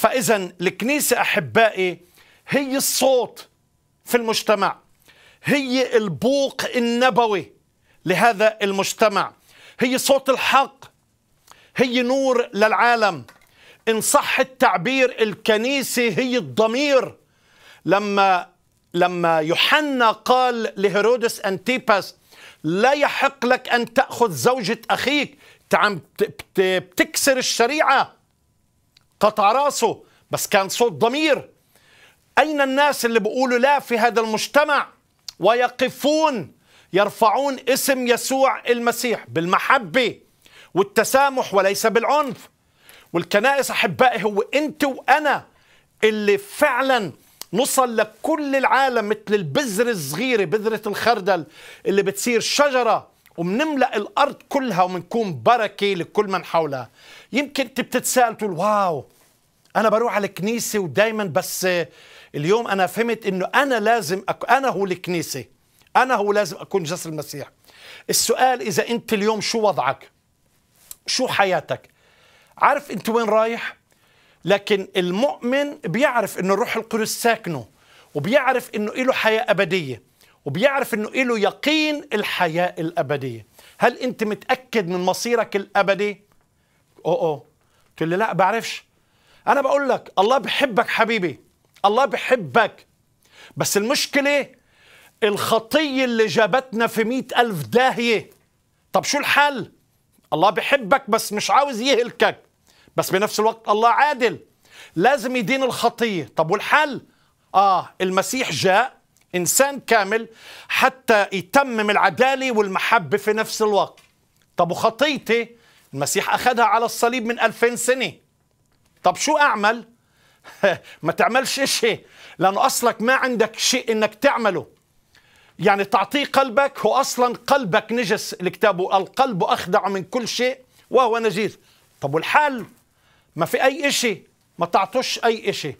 فإذا الكنيسة أحبائي هي الصوت في المجتمع، هي البوق النبوي لهذا المجتمع، هي صوت الحق، هي نور للعالم. إن صح التعبير الكنيسة هي الضمير. لما يوحنا قال لهيرودس أنتيباس لا يحق لك أن تأخذ زوجة أخيك، عم بتكسر الشريعة، قطع راسه، بس كان صوت ضمير. أين الناس اللي بيقولوا لا في هذا المجتمع ويقفون يرفعون اسم يسوع المسيح بالمحبة والتسامح وليس بالعنف؟ والكنائس أحبائي هو أنت وأنا اللي فعلا نصل لكل العالم مثل البذرة الصغيرة، بذرة الخردل اللي بتصير شجرة وبنملأ الأرض كلها وبنكون بركة لكل من حولها. يمكن أنت بتتساءل تقول واو أنا بروح على الكنيسة ودايما، بس اليوم أنا فهمت إنه أنا لازم أنا هو الكنيسة، أنا هو لازم أكون جسر المسيح. السؤال إذا أنت اليوم شو وضعك؟ شو حياتك؟ عارف أنت وين رايح؟ لكن المؤمن بيعرف إنه الروح القدس ساكنه، وبيعرف إنه إله حياة أبدية، وبيعرف إنه إله يقين الحياة الأبدية. هل أنت متأكد من مصيرك الأبدي؟ أوه تقول لي لا بعرفش. أنا بقول لك الله بحبك حبيبي، الله بحبك، بس المشكلة الخطية اللي جابتنا في 100,000 داهية. طب شو الحل؟ الله بحبك بس مش عاوز يهلكك، بس بنفس الوقت الله عادل، لازم يدين الخطية. طب والحل؟ المسيح جاء إنسان كامل حتى يتمم العدالة والمحبة في نفس الوقت. طب وخطيتي؟ المسيح أخذها على الصليب من 2000 سنة. طب شو أعمل؟ ما تعملش شيء، لأنه أصلك ما عندك شيء إنك تعمله، يعني تعطيه قلبك، هو أصلا قلبك نجس. الكتاب القلب أخدع من كل شيء وهو نجيس. طب والحل؟ ما في أي إشي، ما تعطوش أي إشي.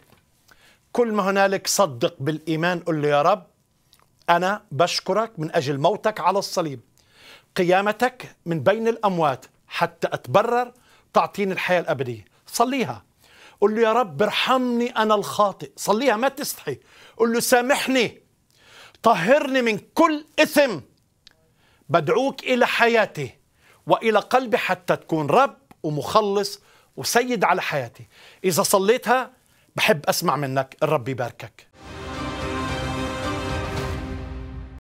كل ما هنالك صدق بالإيمان، قل له يا رب أنا بشكرك من أجل موتك على الصليب، قيامتك من بين الأموات حتى أتبرر، تعطيني الحياة الأبدية. صليها، قل له يا رب برحمني أنا الخاطئ. صليها، ما تستحي، قل له سامحني، طهرني من كل إثم، بدعوك إلى حياتي وإلى قلبي حتى تكون رب ومخلص وسيد على حياتي. إذا صليتها بحب أسمع منك. الرب يباركك.